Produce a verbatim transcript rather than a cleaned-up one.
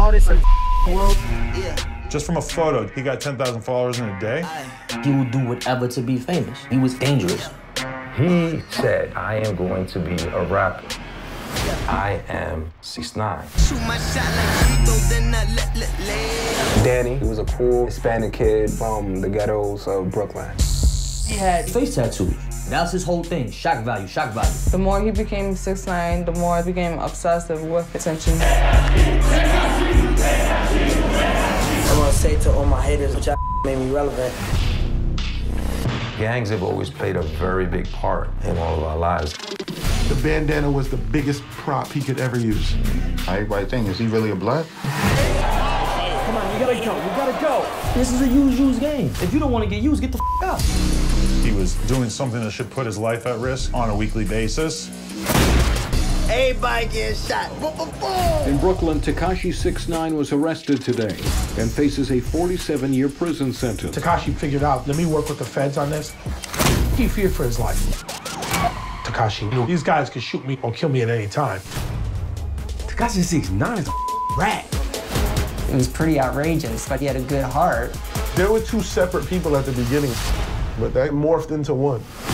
all this in the world. Yeah. Just from a photo, he got ten thousand followers in a day. He would do whatever to be famous. He was dangerous. He said, I am going to be a rapper. I am six nine. Danny, he was a poor Hispanic kid from the ghettos of Brooklyn. He had face tattoos. That was his whole thing, shock value, shock value. The more he became six nine, the more I became obsessive with attention. I want to say to all my haters, which made me relevant. Gangs have always played a very big part in all of our lives. The bandana was the biggest prop he could ever use. Everybody think, is he really a blood? Come on, you gotta go, you gotta go. This is a use-use game. If you don't want to get used, get the f out. He was doing something that should put his life at risk on a weekly basis. Everybody getting shot. Boom, boom, boom. In Brooklyn, Tekashi six nine was arrested today and faces a forty-seven year prison sentence. Tekashi figured out, let me work with the feds on this. He feared for his life. Tekashi knew these guys could shoot me or kill me at any time. Tekashi six nine is a rat. It was pretty outrageous, but he had a good heart. There were two separate people at the beginning, but that morphed into one.